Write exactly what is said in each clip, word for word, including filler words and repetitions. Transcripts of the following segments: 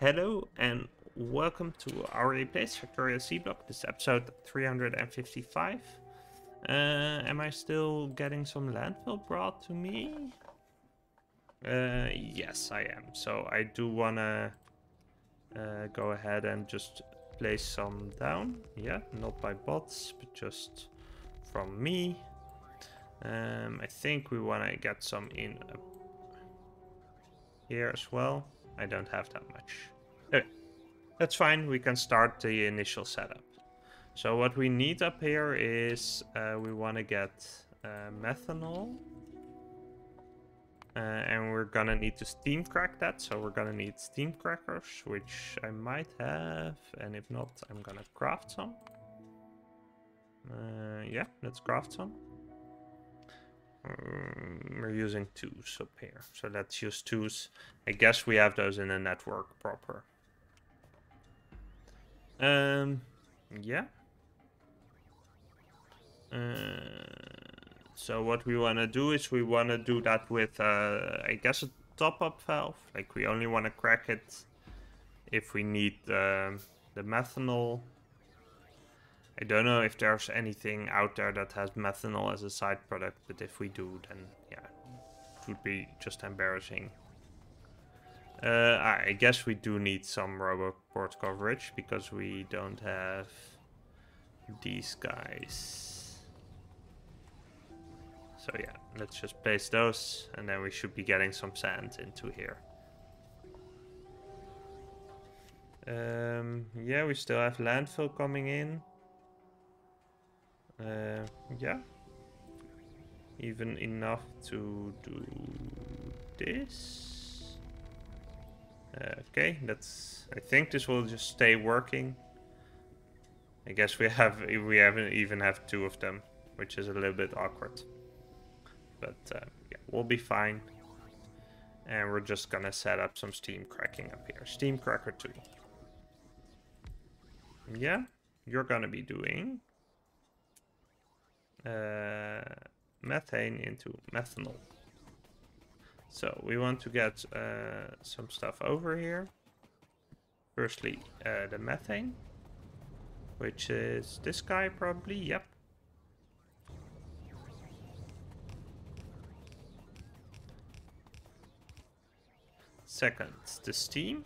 Hello and welcome to our replays, Victoria Seablock. This is episode three hundred fifty-five. Uh, am I still getting some landfill brought to me? Uh, yes, I am. So I do want to uh, go ahead and just place some down. Yeah, not by bots, but just from me. Um, I think we want to get some in a here as well. I don't have that much. Okay, that's fine. We can start the initial setup. So what we need up here is uh, we want to get uh, methanol. Uh, and we're going to need to steam crack that. So we're going to need steam crackers, which I might have. And if not, I'm going to craft some. Uh, yeah, let's craft some. We're using twos up here, so let's use twos. I guess we have those in the network proper. Um, yeah. Uh, so what we want to do is we want to do that with, uh, I guess, a top-up valve. Like we only want to crack it if we need um, the methanol. I don't know if there's anything out there that has methanol as a side product, but if we do, then yeah, it would be just embarrassing. Uh, I guess we do need some RoboPort coverage because we don't have these guys. So yeah, let's just place those and then we should be getting some sand into here. Um, yeah, we still have landfill coming in. Uh, yeah, even enough to do this. Uh, okay, that's. I think this will just stay working. I guess we have we haven't even have two of them, which is a little bit awkward. But uh, yeah, we'll be fine. And we're just gonna set up some steam cracking up here. Steam Cracker two. Yeah, you're gonna be doing. Uh, methane into methanol. So we want to get uh, some stuff over here. Firstly, uh, the methane, which is this guy probably. Yep. Second, the steam.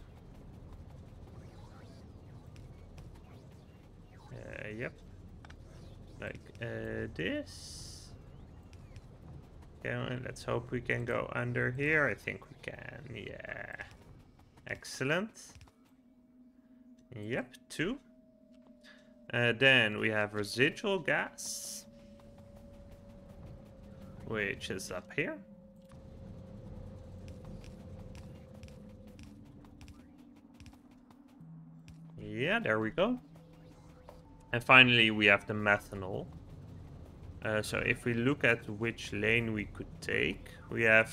Uh, yep. Like uh, this. Okay, let's hope we can go under here. I think we can. Yeah. Excellent. Yep, two. Uh, then we have residual gas, which is up here. Yeah, there we go. And finally, we have the methanol. Uh, so if we look at which lane we could take, we have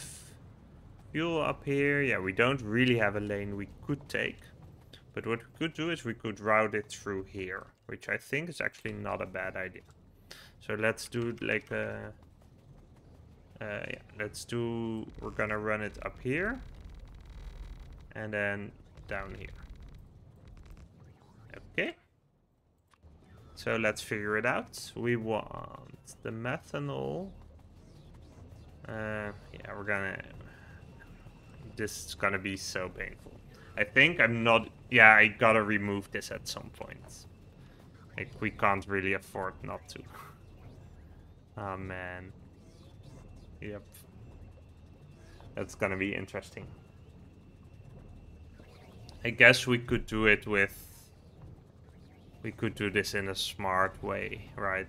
fuel up here. Yeah, we don't really have a lane we could take. But what we could do is we could route it through here, which I think is actually not a bad idea. So let's do like a... Uh, yeah, let's do... We're gonna run it up here. And then down here. Okay. So let's figure it out. We want the methanol. Uh, yeah, we're gonna... This is gonna be so painful. I think I'm not... Yeah, I gotta remove this at some point. Like, we can't really afford not to. Oh, man. Yep. That's gonna be interesting. I guess we could do it with... We could do this in a smart way, right?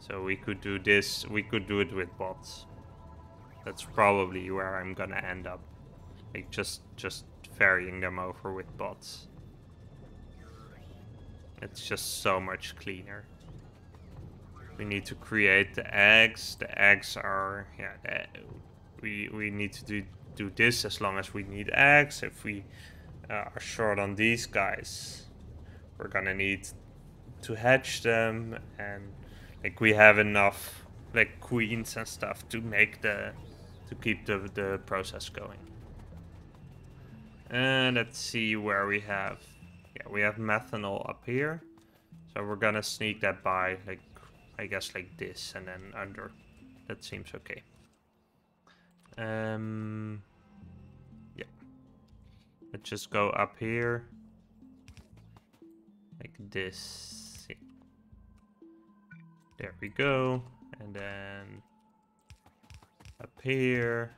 So we could do this, we could do it with bots. That's probably where I'm gonna end up. Like just just ferrying them over with bots. It's just so much cleaner. We need to create the eggs. The eggs are yeah, the, we we need to do do this as long as we need eggs. If we uh, are short on these guys, we're gonna need to hatch them, and like we have enough like queens and stuff to make the to keep the the process going. And let's see where we have. Yeah, we have methanol up here. So we're gonna sneak that by, like, I guess like this, and then under. That seems okay. Um, yeah. Let's just go up here. Like this. Yeah. There we go. And then up here.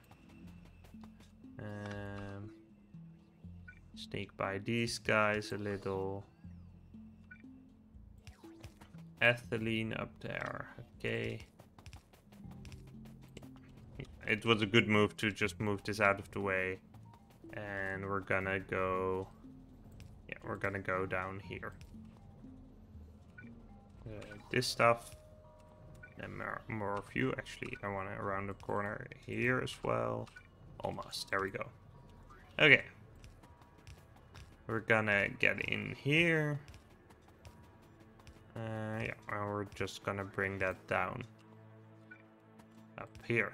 Um, sneak by these guys a little. Ethylene up there. Okay. It was a good move to just move this out of the way. And we're gonna go... Yeah, we're gonna go down here. Uh, this stuff. And more, more of you. Actually, I want to around the corner here as well. Almost. There we go. Okay. We're gonna get in here. Uh, yeah, and we're just gonna bring that down. Up here.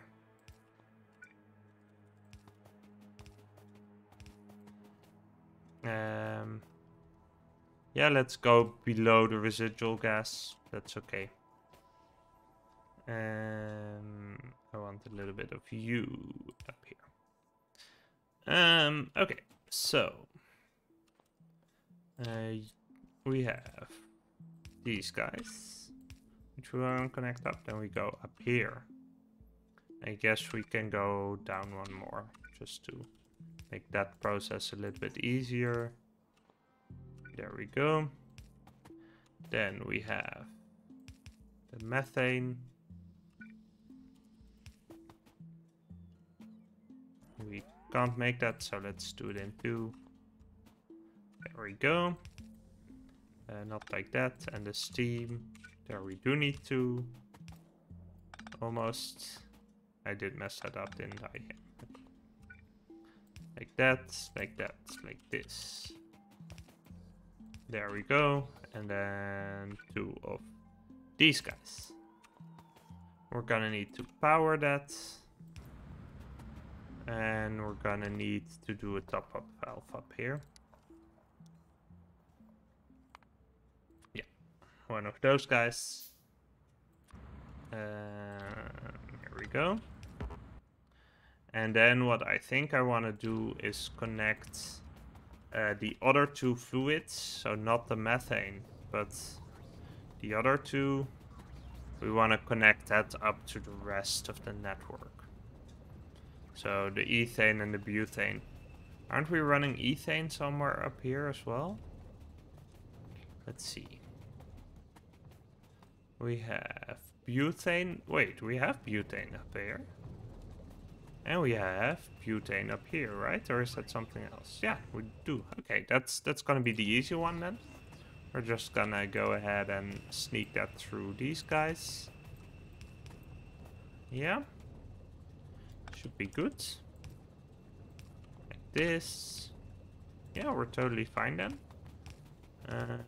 Um, yeah, let's go below the residual gas. That's okay. Um, I want a little bit of you up here. Um, okay, so uh, we have these guys, which we won't connect up. Then we go up here. I guess we can go down one more just to make that process a little bit easier. There we go. Then we have the methane. We can't make that, so let's do it in two. There we go. Uh, not like that. And the steam. There we do need to. Almost. I did mess that up, didn't I? Like that, like that, like this. There we go. And then two of these guys. We're gonna need to power that. And we're gonna need to do a top-up valve up here. Yeah, one of those guys. Uh, here we go. And then what I think I want to do is connect uh, the other two fluids. So not the methane, but the other two. We want to connect that up to the rest of the network. So the ethane and the butane. Aren't we running ethane somewhere up here as well? Let's see. We have butane. Wait, we have butane up here. And we have butane up here, right? Or is that something else? Yeah, we do. Okay, that's that's gonna be the easy one then. We're just gonna go ahead and sneak that through these guys. Yeah. Should be good. Like this. Yeah, we're totally fine then. Uh,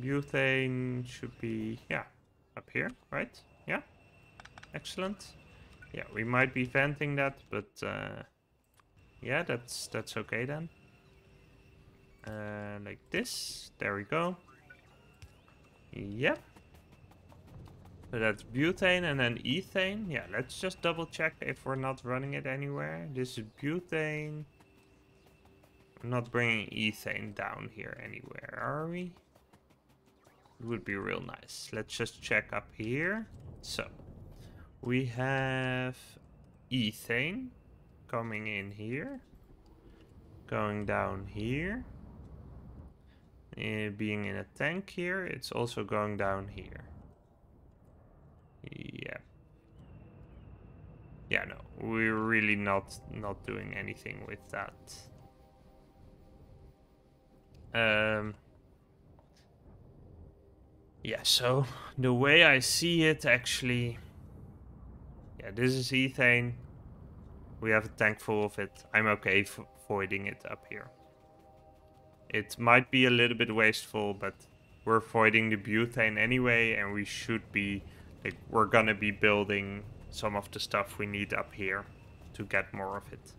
butane should be, yeah, up here, right? Yeah. Excellent. Yeah, we might be venting that, but uh, yeah, that's that's okay then. Uh, like this. There we go. Yep. So that's butane and then ethane. Yeah, let's just double check if we're not running it anywhere. This is butane. I'm not bringing ethane down here anywhere, are we? It would be real nice. Let's just check up here. So. We have ethane coming in here, going down here, uh, being in a tank here. It's also going down here. Yeah. Yeah, no, we're really not not doing anything with that. Um. Yeah. So the way I see it, actually. Yeah, this is ethane. We have a tank full of it. I'm okay for voiding it up here. It might be a little bit wasteful, but we're voiding the butane anyway, and we should be, like, we're gonna be building some of the stuff we need up here to get more of it.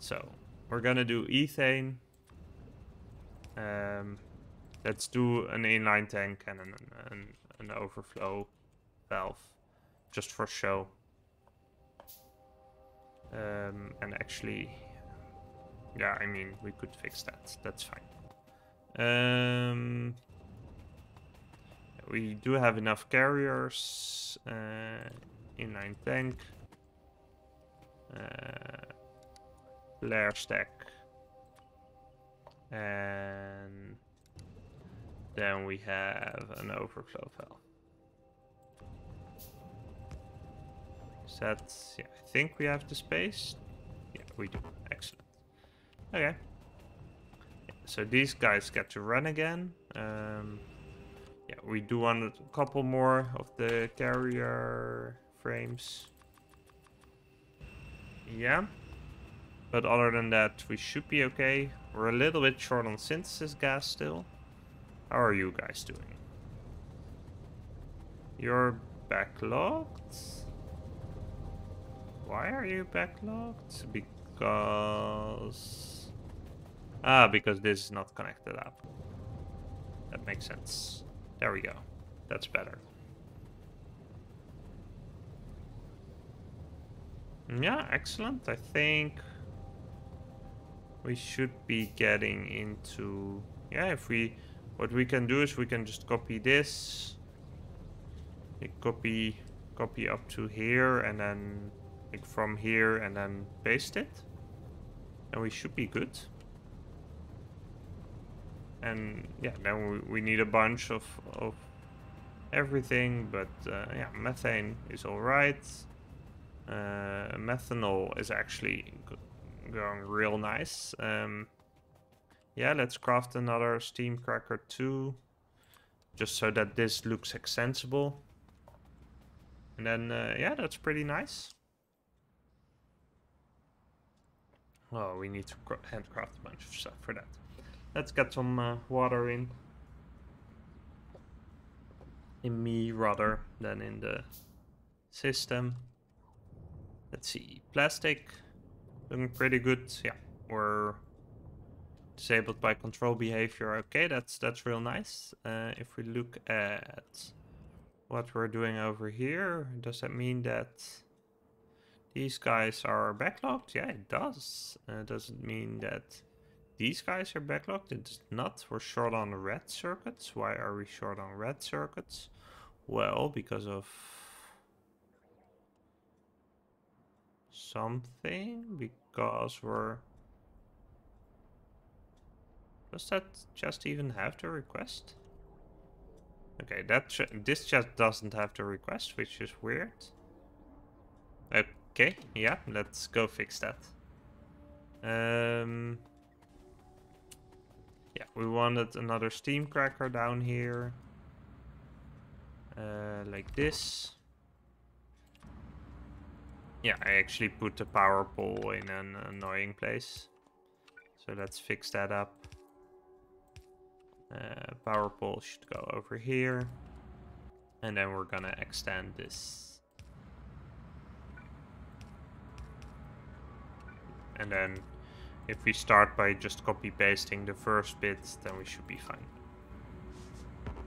So we're gonna do ethane. Um, let's do an inline tank and an, an, an overflow valve, just for show. Um, and actually, yeah, I mean, we could fix that. That's fine. Um, we do have enough carriers. Uh, inline tank. Uh, layer stack. And then we have an overflow valve. So that's, yeah, I think we have the space. Yeah, we do. Excellent. Okay. Yeah, so these guys get to run again. Um, yeah, we do want a couple more of the carrier frames. Yeah. But other than that, we should be okay. We're a little bit short on synthesis gas still. How are you guys doing? You're backlogged? Why are you backlogged? Because... Ah, because this is not connected up. That makes sense. There we go. That's better. Yeah, excellent. I think... we should be getting into, yeah, if we, what we can do is we can just copy this, like copy, copy up to here, and then like from here, and then paste it, and we should be good. And yeah, then we, we need a bunch of, of everything, but uh, yeah, methane is all right. Uh, methanol is actually good. Going real nice. Um, yeah, let's craft another Steam Cracker two, just so that this looks extensible. And then, uh, yeah, that's pretty nice. Oh, we need to handcraft a bunch of stuff for that. Let's get some uh, water in. In me rather than in the system. Let's see, plastic. Looking pretty good. Yeah, we're disabled by control behavior. Okay, that's that's real nice. Uh, if we look at what we're doing over here, does that mean that these guys are backlogged? Yeah, it does. Uh, does it mean that these guys are backlogged? It does not. We're short on red circuits. Why are we short on red circuits? Well, because of... something, because we're... does that just even have the request? Okay, that this just doesn't have the request, which is weird. Okay, yeah, let's go fix that. Um, yeah, we wanted another steam cracker down here, uh, like this. Yeah, I actually put the power pole in an annoying place. So let's fix that up. Uh, power pole should go over here. And then we're gonna extend this. And then if we start by just copy pasting the first bit, then we should be fine.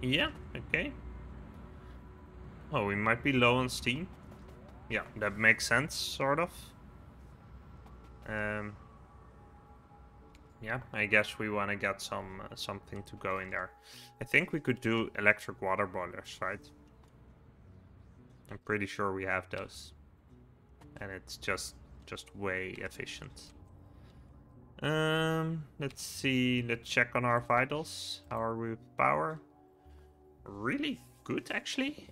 Yeah, okay. Oh, we might be low on steam. Yeah, that makes sense, sort of. Um, yeah, I guess we want to get some uh, something to go in there. I think we could do electric water boilers, right? I'm pretty sure we have those, and it's just just way efficient. Um, let's see. Let's check on our vitals. How are we with power? Really good, actually.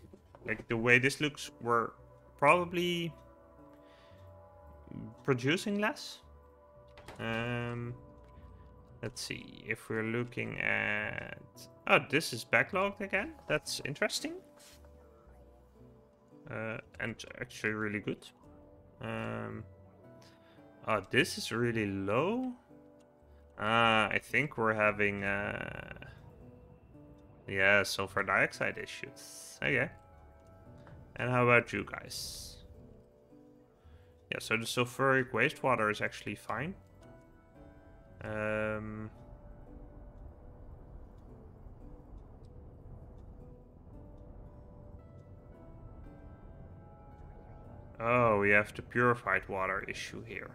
Like the way this looks, we're probably producing less. Um, let's see if we're looking at... oh, this is backlogged again. That's interesting. Uh, and actually really good. Um, oh, this is really low. Uh, I think we're having... Uh, yeah, sulfur dioxide issues. Okay. And how about you guys? Yeah, so the sulfuric wastewater is actually fine. Um, oh, we have the purified water issue here.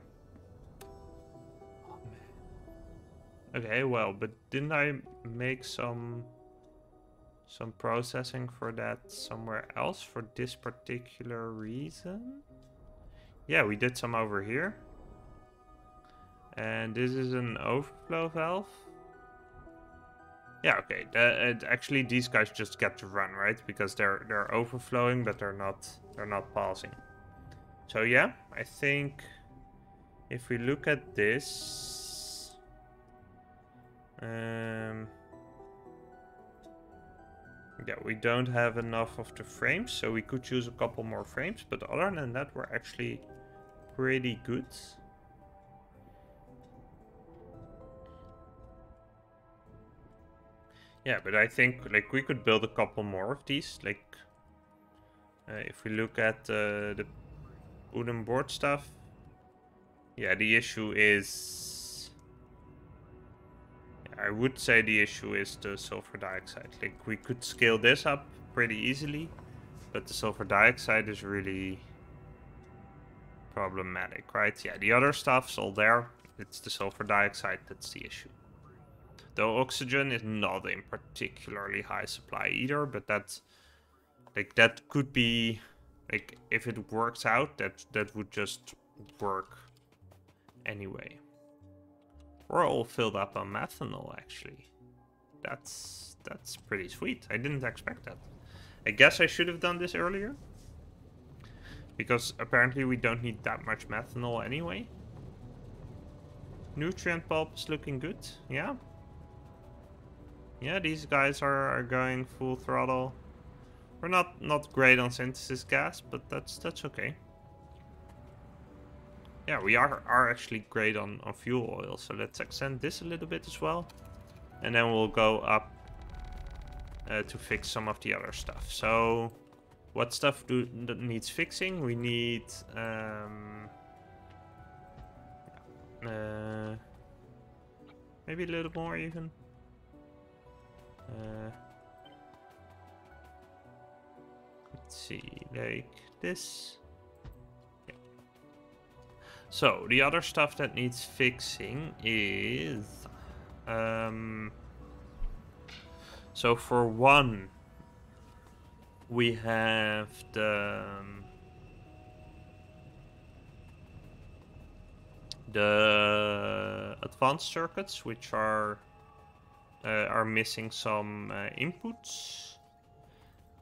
Okay, well, but didn't I make some some processing for that somewhere else for this particular reason? Yeah, we did some over here. And this is an overflow valve. Yeah, okay. The, it, actually, these guys just get to run, right? Because they're they're overflowing, but they're not they're not passing. So yeah, I think if we look at this, um, yeah, we don't have enough of the frames, so we could use a couple more frames. But other than that, we're actually pretty good. Yeah, but I think like we could build a couple more of these. Like uh, if we look at uh, the wooden board stuff, yeah, the issue is, I would say the issue is the sulfur dioxide. Like we could scale this up pretty easily, but the sulfur dioxide is really problematic, right? Yeah, the other stuff's all there. It's the sulfur dioxide that's the issue. Though oxygen is not in particularly high supply either, but that's like that could be like if it works out, that that would just work anyway. We're all filled up on methanol actually. That's that's pretty sweet. I didn't expect that. I guess I should have done this earlier, because apparently we don't need that much methanol anyway. Nutrient pulp is looking good, yeah. Yeah, these guys are, are going full throttle. We're not not great on synthesis gas, but that's that's okay. Yeah, we are are actually great on, on fuel oil, so let's extend this a little bit as well. And then we'll go up uh, to fix some of the other stuff. So what stuff do that needs fixing? We need um uh, maybe a little more even. Uh, let's see, like this. Yeah. So the other stuff that needs fixing is, um, so for one, we have the um, the advanced circuits, which are. Uh, are missing some uh, inputs.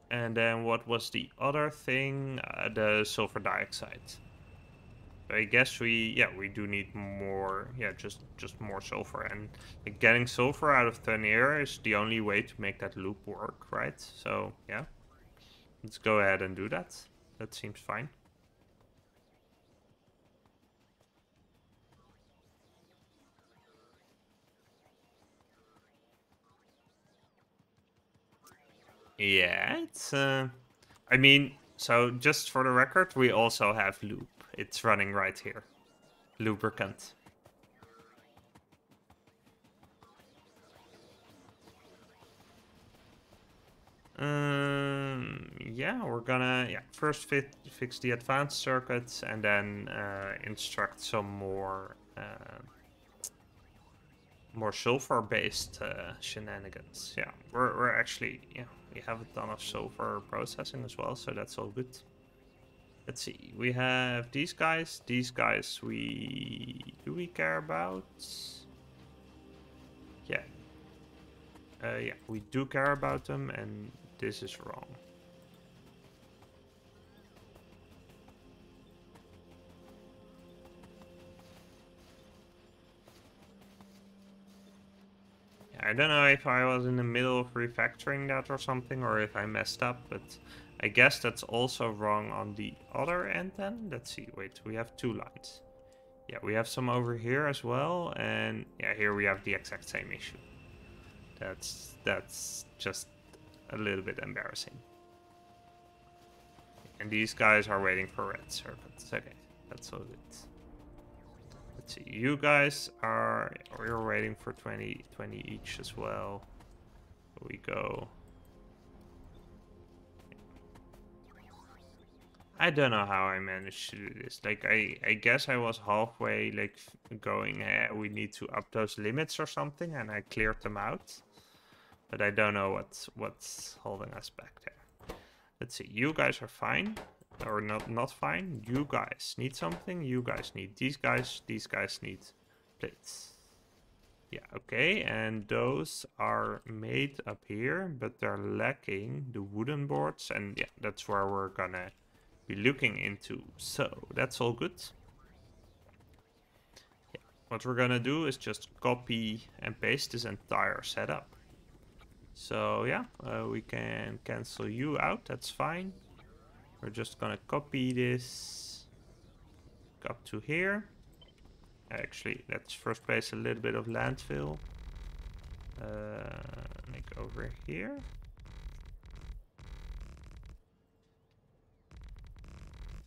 And then what was the other thing? Uh, the sulfur dioxide. I guess we yeah we do need more yeah just just more sulfur, and like, getting sulfur out of thin air is the only way to make that loop work, right? So yeah, let's go ahead and do that. That seems fine. Yeah, it's, uh, I mean, so just for the record, we also have lube. It's running right here. Lubricant. Um, yeah, we're gonna, yeah, first fit, fix the advanced circuits and then uh, instruct some more, uh, more sulfur-based uh, shenanigans. Yeah, we're, we're actually, yeah. We have a ton of sulfur processing as well, so that's all good. Let's see, we have these guys. These guys we... do we care about? Yeah. Uh, yeah, we do care about them, and this is wrong. I don't know if I was in the middle of refactoring that or something, or if I messed up, but I guess that's also wrong on the other end then. Let's see, wait, we have two lines. Yeah, we have some over here as well, and yeah, here we have the exact same issue. That's, that's just a little bit embarrassing. And these guys are waiting for red circuits. Okay, that's all good. Let's see, you guys are, we're waiting for twenty, twenty each as well. Here we go. I don't know how I managed to do this. Like, I, I guess I was halfway, like, going, eh, we need to up those limits or something, and I cleared them out. But I don't know what's, what's holding us back there. Let's see, you guys are fine. Or not, not fine. You guys need something. You guys need these guys. These guys need plates. Yeah, okay. And those are made up here, but they're lacking the wooden boards. And yeah, that's where we're gonna be looking into. So that's all good. Yeah. What we're gonna do is just copy and paste this entire setup. So yeah, uh, we can cancel you out. That's fine. We're just gonna copy this up to here. Actually, let's first place a little bit of landfill. Uh, like over here.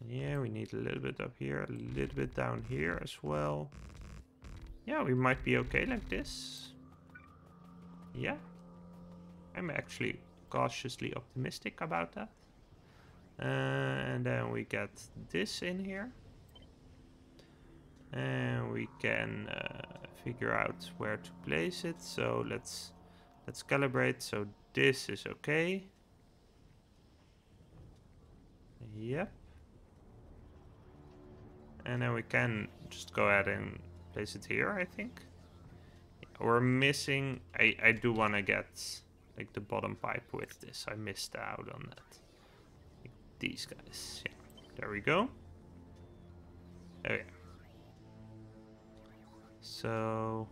Yeah, we need a little bit up here, a little bit down here as well. Yeah, we might be okay like this. Yeah, I'm actually cautiously optimistic about that. Uh, and then we get this in here, and we can uh, figure out where to place it. So let's let's calibrate. So this is okay. Yep. And then we can just go ahead and place it here. I think we're missing. I I do want to get like the bottom pipe with this. I missed out on that. These guys, yeah, there we go. Oh yeah. So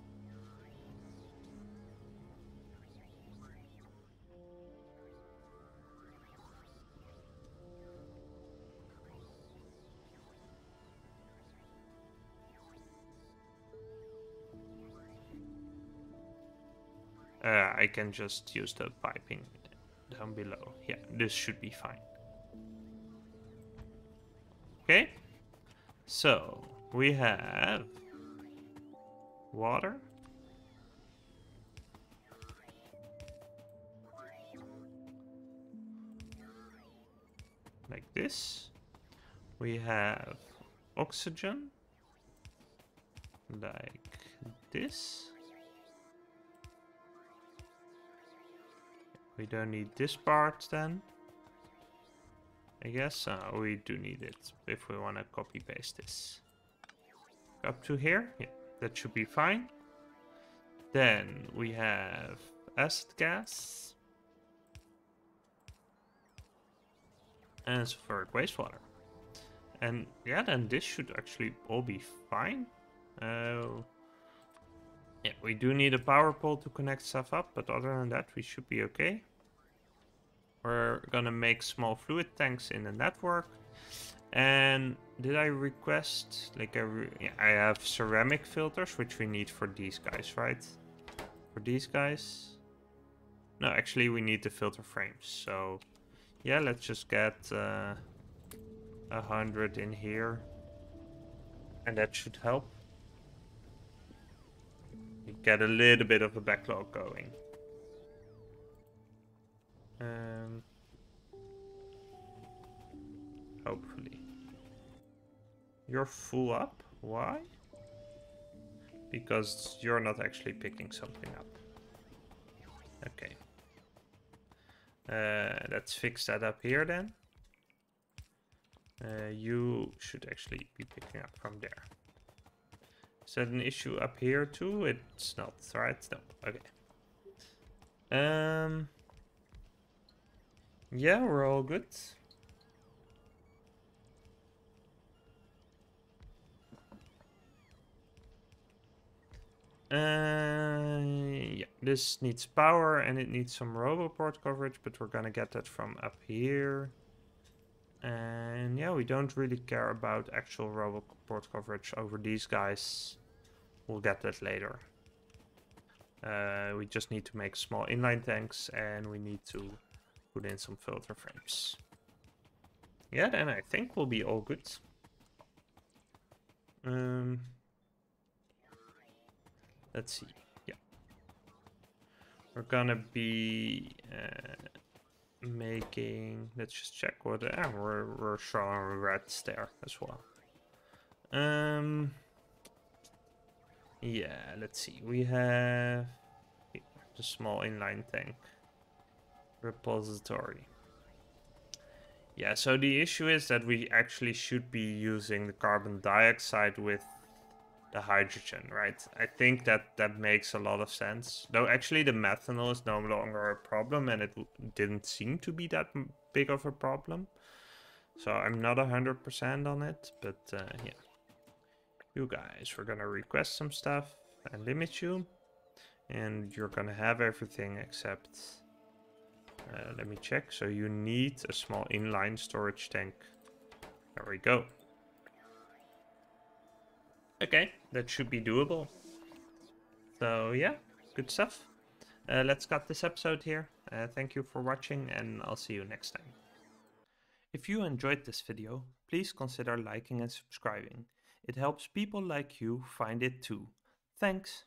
uh, I can just use the piping down below. Yeah, this should be fine. Okay, so we have water, like this, we have oxygen, like this, we don't need this part then. I guess uh, we do need it if we want to copy paste this up to here. Yeah, that should be fine. Then we have acid gas and sulfuric wastewater. And yeah, then this should actually all be fine. Uh, yeah, we do need a power pole to connect stuff up, but other than that, we should be okay. We're gonna make small fluid tanks in the network. And did I request, like, I, re I have ceramic filters, which we need for these guys, right? For these guys? No, actually, we need the filter frames. So, yeah, let's just get uh, one hundred in here. And that should help. You get a little bit of a backlog going. Um, hopefully. You're full up. Why? Because you're not actually picking something up. Okay. Uh, let's fix that up here then. Uh, you should actually be picking up from there. Is that an issue up here too? It's not, right? No. Okay. Um... Yeah, we're all good. Uh, yeah, this needs power and it needs some RoboPort coverage, but we're gonna get that from up here. And yeah, we don't really care about actual RoboPort coverage over these guys. We'll get that later. Uh, we just need to make small inline tanks and we need to put in some filter frames. Yeah, then I think we'll be all good. Um, Let's see. Yeah. We're gonna be uh, making... Let's just check what... Ah, we're, we're showing reds there as well. Um... Yeah, let's see. We have here, the small inline tank repository. Yeah, so the issue is that we actually should be using the carbon dioxide with the hydrogen, right? I think that that makes a lot of sense. Though actually the methanol is no longer a problem, and it didn't seem to be that big of a problem. So I'm not one hundred percent on it, but uh, yeah. You guys, we're gonna request some stuff and limit you, and you're gonna have everything except uh, let me check. So you need a small inline storage tank. There we go. Okay, that should be doable. So yeah, good stuff. Uh, let's cut this episode here. Uh, thank you for watching, and I'll see you next time. If you enjoyed this video, please consider liking and subscribing. It helps people like you find it too. Thanks!